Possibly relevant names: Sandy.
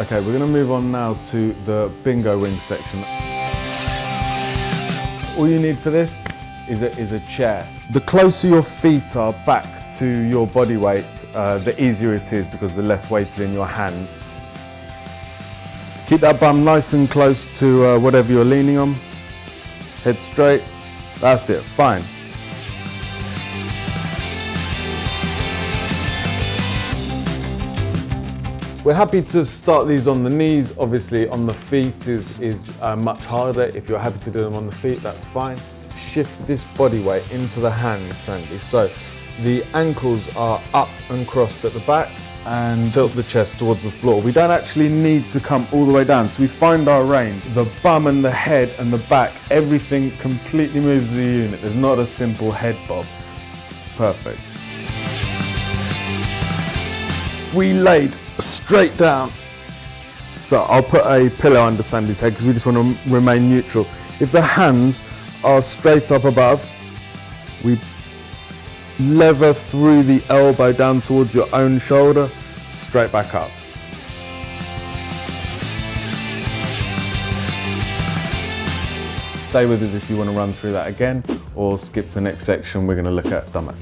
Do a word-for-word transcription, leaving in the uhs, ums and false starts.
Okay, we're going to move on now to the bingo wing section. All you need for this is a, is a chair. The closer your feet are back to your body weight, uh, the easier it is because the less weight is in your hands. Keep that bum nice and close to uh, whatever you're leaning on. Head straight. That's it, fine. We're happy to start these on the knees. Obviously on the feet is, is uh, much harder. If you're happy to do them on the feet, that's fine. Shift this body weight into the hands, Sandy. So the ankles are up and crossed at the back and tilt the chest towards the floor. We don't actually need to come all the way down, so we find our range. The bum and the head and the back, everything completely moves the unit. There's not a simple head bob. Perfect. If we laid straight down. So I'll put a pillow under Sandy's head because we just want to remain neutral. If the hands are straight up above, we lever through the elbow down towards your own shoulder, straight back up. Stay with us if you want to run through that again, or skip to the next section. We're going to look at stomach.